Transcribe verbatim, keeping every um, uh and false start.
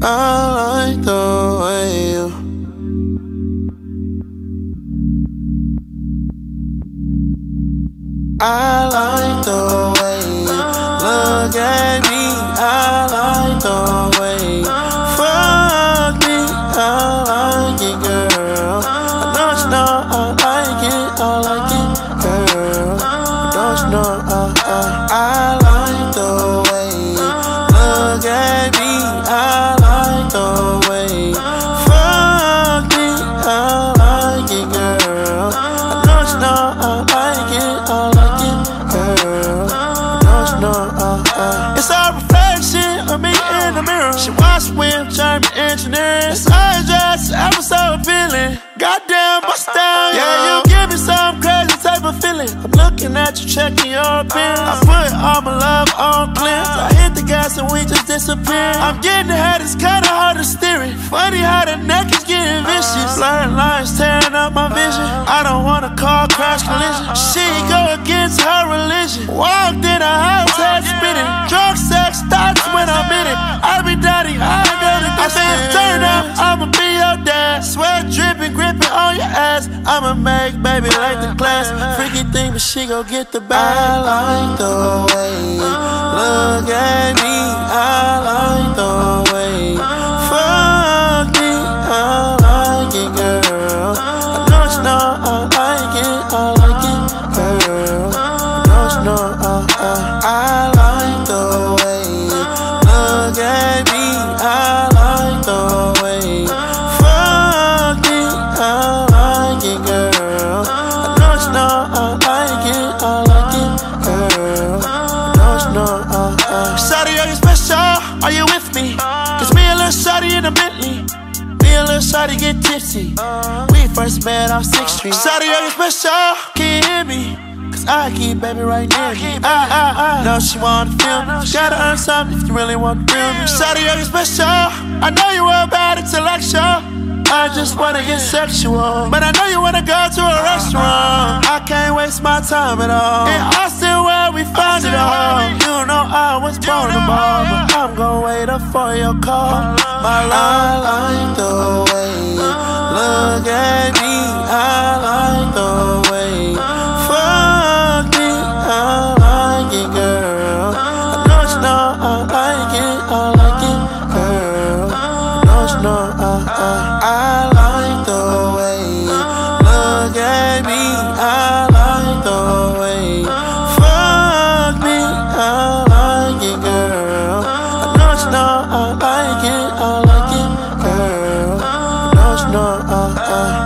I like the way you I like the way you look at me. I like the way you fuck me. I like it, girl. I don't you know I like it. I like it, girl. I don't you know I, I, I like the way. It's all reflection of me in the mirror. She watched me turn to engineer. It's all just, I was so appealing. Goddamn, my style. Yeah, you give me some crazy type of feeling. I'm looking at you, checking your appearance. I put all my love on glimpse. I hit the gas and we just disappear. I'm getting ahead, it's kinda hard to steer it. Funny how the neck is getting vicious. Blurring lines tearing up my vision. I don't wanna call crash collision. She go against her religion. Walked in a house, head spinning. Drug sex thoughts when I'm in it. I be daddy, I know the I said turn up, I'ma be your dad. Sweat dripping, gripping on your ass. I'ma make baby like the class. Freaky thing, but she gon' get the bag. I like the way you look at me. I like the way you fuck me. I like it, girl. I don't you know I like it. I like it, girl. I don't you know I, I, I like the way you look at me. I like the way you fuck me. I like it, girl. I don't you know I like it. I like it, girl. I don't you know I, I. Shawty, are you special? Are you with me? Cause me and little shawty in a Bentley. Me and little shawty get tipsy. We first met off sixth street. Shawty, are you special? Can you hear me? I keep baby right near me. I, I, I know she wanna feel me. She gotta earn something if you really want to feel me. Shawty, are you special? I know you were bad intellectual. I just wanna get sexual, but I know you wanna go to a restaurant. I can't waste my time at all. In Austin where we found it all. You know I was born to ball, but I'm gon' wait up for your call. My love, I like the way you look at me. I like the way. I like it, girl. I don't know, I, I